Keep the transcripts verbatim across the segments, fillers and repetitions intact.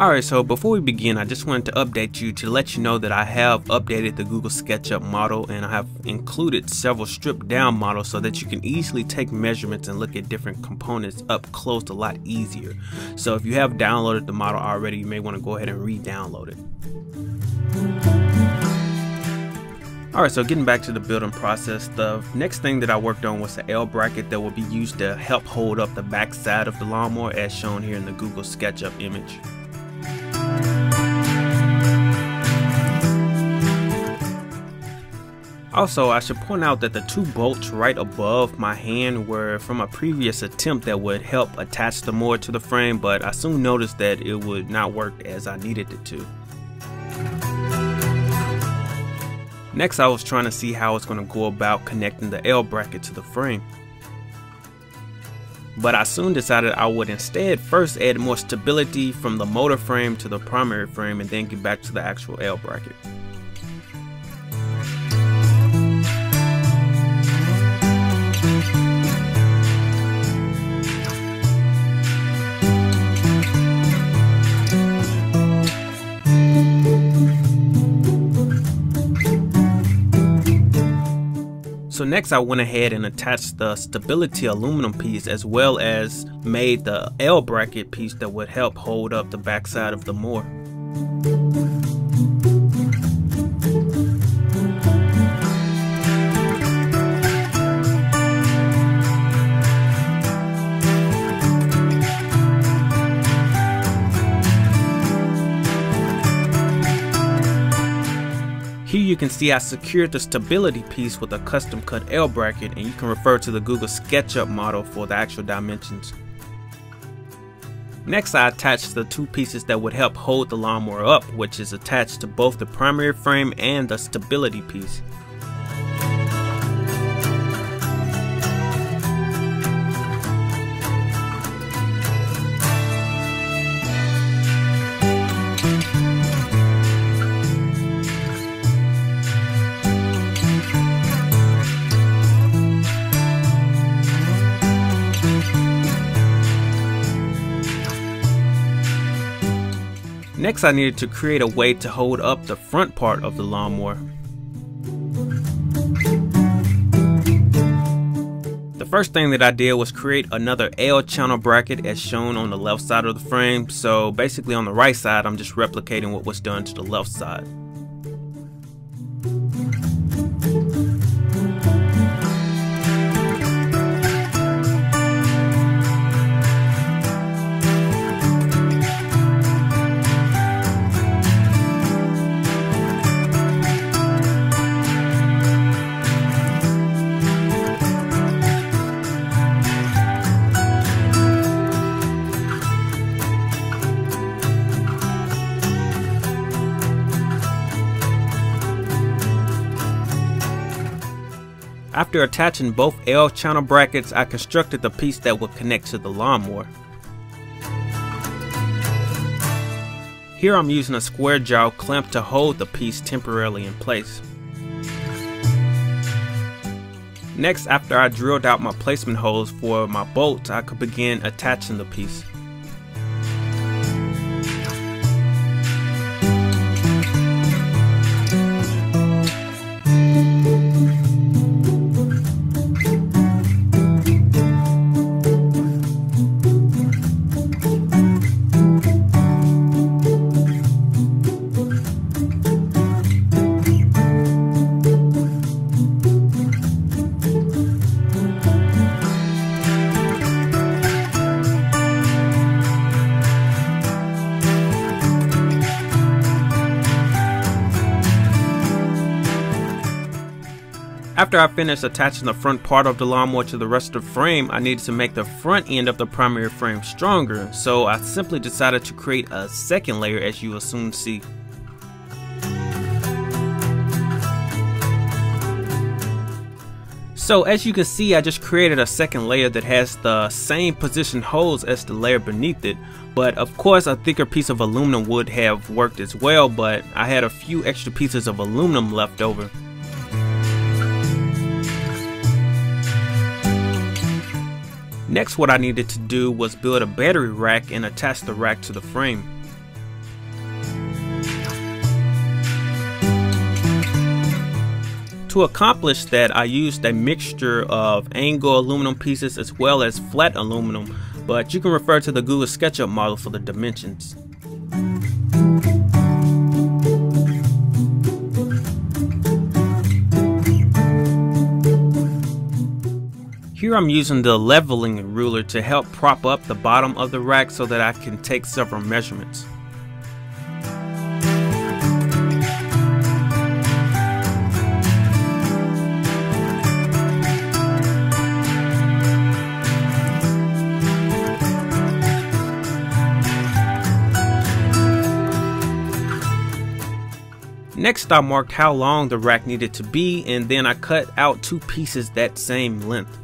Alright, so before we begin, I just wanted to update you to let you know that I have updated the Google SketchUp model, and I have included several stripped down models so that you can easily take measurements and look at different components up close a lot easier. So if you have downloaded the model already, you may want to go ahead and re-download it. Alright, so getting back to the building process, the next thing that I worked on was the L bracket that will be used to help hold up the back side of the lawnmower as shown here in the Google SketchUp image. Also, I should point out that the two bolts right above my hand were from a previous attempt that would help attach the mower to the frame, but I soon noticed that it would not work as I needed it to. Next, I was trying to see how it's going to go about connecting the L bracket to the frame. But I soon decided I would instead first add more stability from the motor frame to the primary frame and then get back to the actual L bracket. So next I went ahead and attached the stability aluminum piece as well as made the L bracket piece that would help hold up the backside of the mower. Here you can see I secured the stability piece with a custom cut L bracket, and you can refer to the Google SketchUp model for the actual dimensions. Next I attached the two pieces that would help hold the lawnmower up, which is attached to both the primary frame and the stability piece. Next, I needed to create a way to hold up the front part of the lawnmower. The first thing that I did was create another L channel bracket as shown on the left side of the frame. So basically on the right side, I'm just replicating what was done to the left side. After attaching both L channel brackets, I constructed the piece that would connect to the lawnmower. Here I'm using a square jaw clamp to hold the piece temporarily in place. Next, after I drilled out my placement holes for my bolts, I could begin attaching the piece. After I finished attaching the front part of the lawnmower to the rest of the frame, I needed to make the front end of the primary frame stronger, so I simply decided to create a second layer as you will soon see. So as you can see, I just created a second layer that has the same position holes as the layer beneath it, but of course a thicker piece of aluminum would have worked as well, but I had a few extra pieces of aluminum left over. Next, what I needed to do was build a battery rack and attach the rack to the frame. to accomplish that, I used a mixture of angle aluminum pieces as well as flat aluminum, but you can refer to the Google SketchUp model for the dimensions. Here I'm using the leveling ruler to help prop up the bottom of the rack so that I can take several measurements. Next, I marked how long the rack needed to be, and then I cut out two pieces that same length.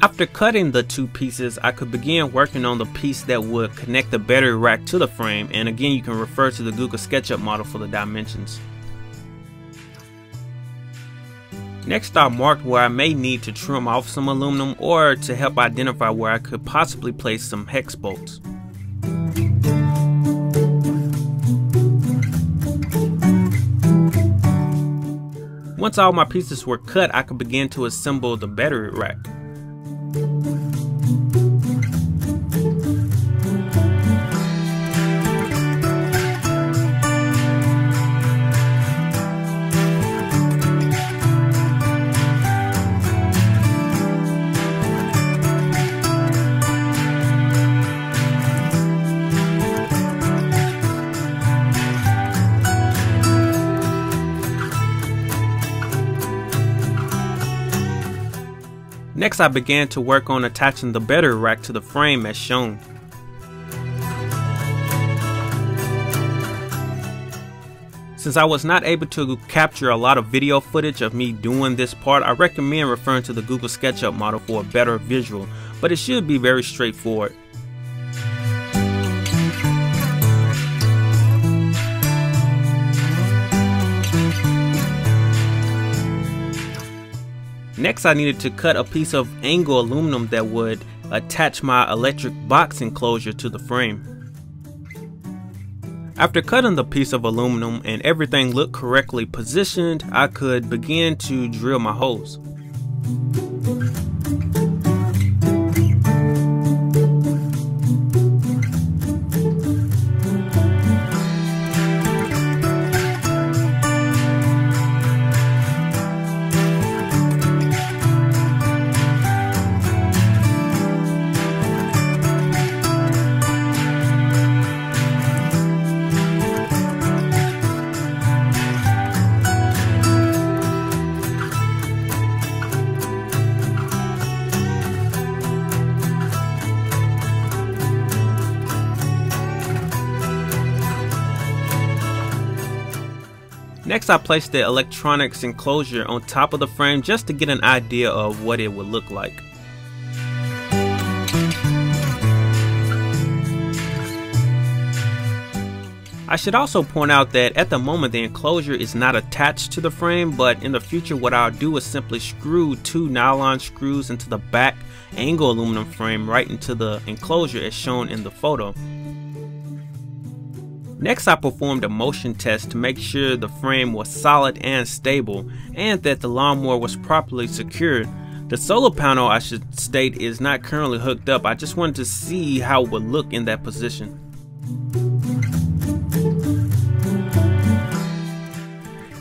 After cutting the two pieces, I could begin working on the piece that would connect the battery rack to the frame, and again you can refer to the Google SketchUp model for the dimensions. Next, I marked where I may need to trim off some aluminum or to help identify where I could possibly place some hex bolts. Once all my pieces were cut, I could begin to assemble the battery rack. Next, I began to work on attaching the battery rack to the frame as shown. Since I was not able to capture a lot of video footage of me doing this part, I recommend referring to the Google SketchUp model for a better visual, but it should be very straightforward. Next, I needed to cut a piece of angle aluminum that would attach my electric box enclosure to the frame. After cutting the piece of aluminum and everything looked correctly positioned, I could begin to drill my holes. Next, I placed the electronics enclosure on top of the frame just to get an idea of what it would look like. I should also point out that at the moment the enclosure is not attached to the frame, but in the future what I'll do is simply screw two nylon screws into the back angle aluminum frame right into the enclosure as shown in the photo. Next, I performed a motion test to make sure the frame was solid and stable, and that the lawnmower was properly secured. The solar panel, I should state, is not currently hooked up. I just wanted to see how it would look in that position.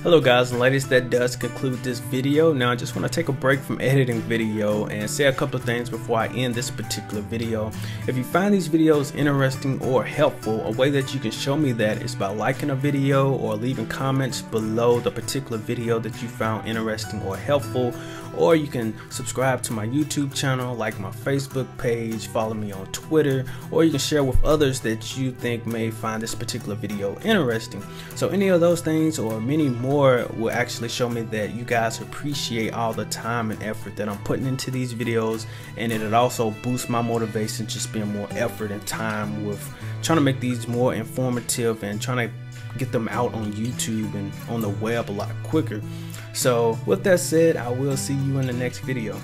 Hello guys and ladies, that does conclude this video. Now I just want to take a break from editing video and say a couple of things before I end this particular video. If you find these videos interesting or helpful, a way that you can show me that is by liking a video or leaving comments below the particular video that you found interesting or helpful. Or you can subscribe to my YouTube channel, like my Facebook page, follow me on Twitter, or you can share with others that you think may find this particular video interesting. So any of those things or many more will actually show me that you guys appreciate all the time and effort that I'm putting into these videos, and it'll also boost my motivation to spend more effort and time with trying to make these more informative and trying to get them out on YouTube and on the web a lot quicker. So with that said, I will see you in the next video.